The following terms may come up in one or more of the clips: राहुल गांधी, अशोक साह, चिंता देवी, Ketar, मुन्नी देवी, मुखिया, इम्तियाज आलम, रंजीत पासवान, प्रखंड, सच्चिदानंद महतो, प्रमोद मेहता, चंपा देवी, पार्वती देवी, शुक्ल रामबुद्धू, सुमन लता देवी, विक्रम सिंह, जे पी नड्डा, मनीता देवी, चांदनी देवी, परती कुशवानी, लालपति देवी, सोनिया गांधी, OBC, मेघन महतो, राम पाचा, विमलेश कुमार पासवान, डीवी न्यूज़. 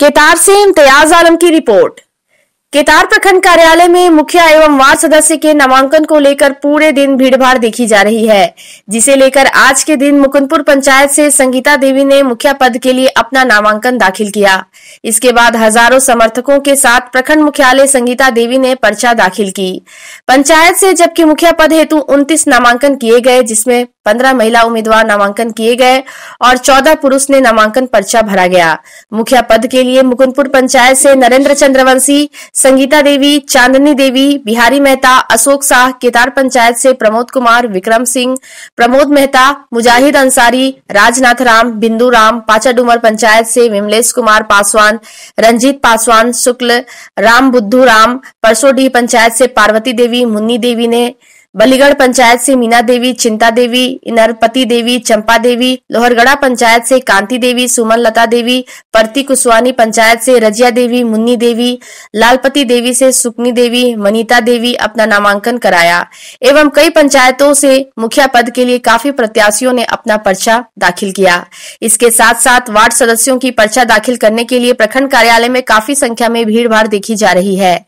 केतार से इम्तियाज आलम की रिपोर्ट। केतार प्रखंड कार्यालय में मुखिया एवं वार्ड सदस्य के नामांकन को लेकर पूरे दिन भीड़भाड़ देखी जा रही है, जिसे लेकर आज के दिन मुकुंदपुर पंचायत से संगीता देवी ने मुखिया पद के लिए अपना नामांकन दाखिल किया। इसके बाद हजारों समर्थकों के साथ प्रखंड मुख्यालय संगीता देवी ने पर्चा दाखिल की। पंचायत से जबकि मुखिया पद हेतु 29 नामांकन किए गए, जिसमें 15 महिला उम्मीदवार नामांकन किए गए और 14 पुरुष ने नामांकन पर्चा भरा गया। मुखिया पद के लिए मुकुंदपुर पंचायत से नरेंद्र चंद्रवंशी, संगीता देवी, चांदनी देवी, बिहारी मेहता, अशोक साह, केतार पंचायत से प्रमोद कुमार, विक्रम सिंह, प्रमोद मेहता, मुजाहिद अंसारी, राजनाथ, राम बिंदु, राम पाचा। डूमर पंचायत से विमलेश कुमार पासवान, रंजीत पासवान, शुक्ल रामबुद्धू, राम। परसोडीह पंचायत से पार्वती देवी, मुन्नी देवी ने। बलीगढ़ पंचायत से मीना देवी, चिंता देवी, इनरपति देवी, चंपा देवी। लोहरगढ़ा पंचायत से कांति देवी, सुमन लता देवी। परती कुशवानी पंचायत से रजिया देवी, मुन्नी देवी। लालपति देवी से सुकनी देवी, मनीता देवी अपना नामांकन कराया। एवं कई पंचायतों से मुखिया पद के लिए काफी प्रत्याशियों ने अपना पर्चा दाखिल किया। इसके साथ साथ वार्ड सदस्यों की पर्चा दाखिल करने के लिए प्रखंड कार्यालय में काफी संख्या में भीड़ भाड़ देखी जा रही है,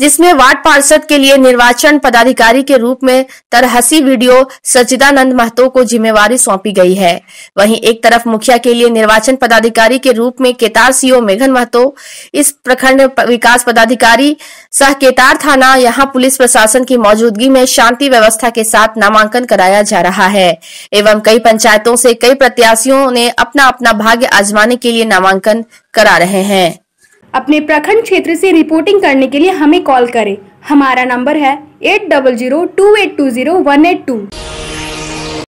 जिसमें वार्ड पार्षद के लिए निर्वाचन पदाधिकारी के रूप में तरहसी वीडियो सच्चिदानंद महतो को जिम्मेवारी सौंपी गई है। वहीं एक तरफ मुखिया के लिए निर्वाचन पदाधिकारी के रूप में केतार सीओ मेघन महतो, इस प्रखंड विकास पदाधिकारी सह केतार थाना, यहां पुलिस प्रशासन की मौजूदगी में शांति व्यवस्था के साथ नामांकन कराया जा रहा है। एवं कई पंचायतों से कई प्रत्याशियों ने अपना अपना भाग्य आजमाने के लिए नामांकन करा रहे हैं। अपने प्रखंड क्षेत्र से रिपोर्टिंग करने के लिए हमें कॉल करें। हमारा नंबर है 8002820182।